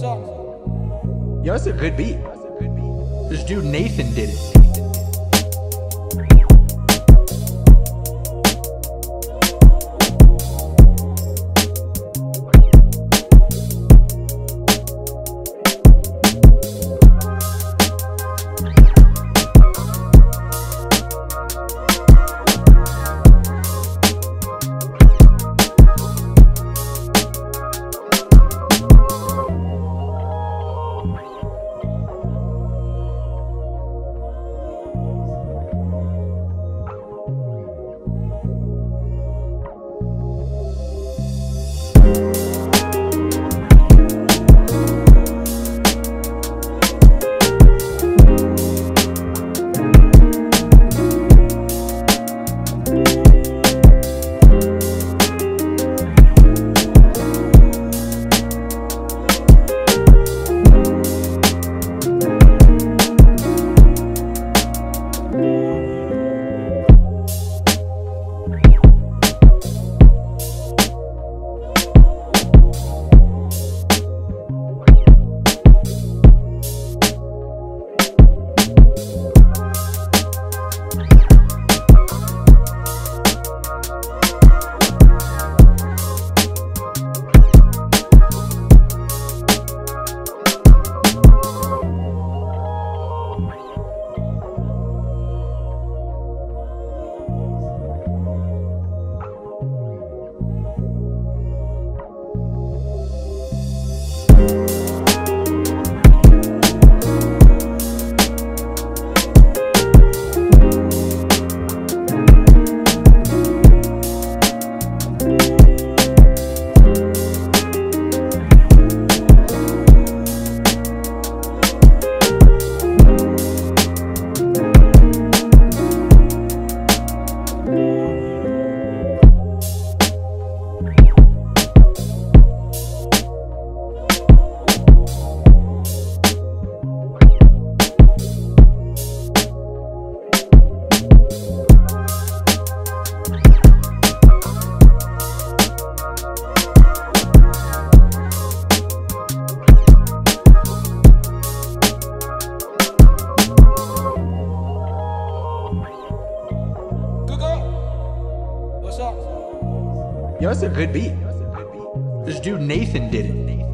What's up? Yo, that's a good beat. This dude Nathan did it. Yo, that's a good beat. This dude Nathan did it.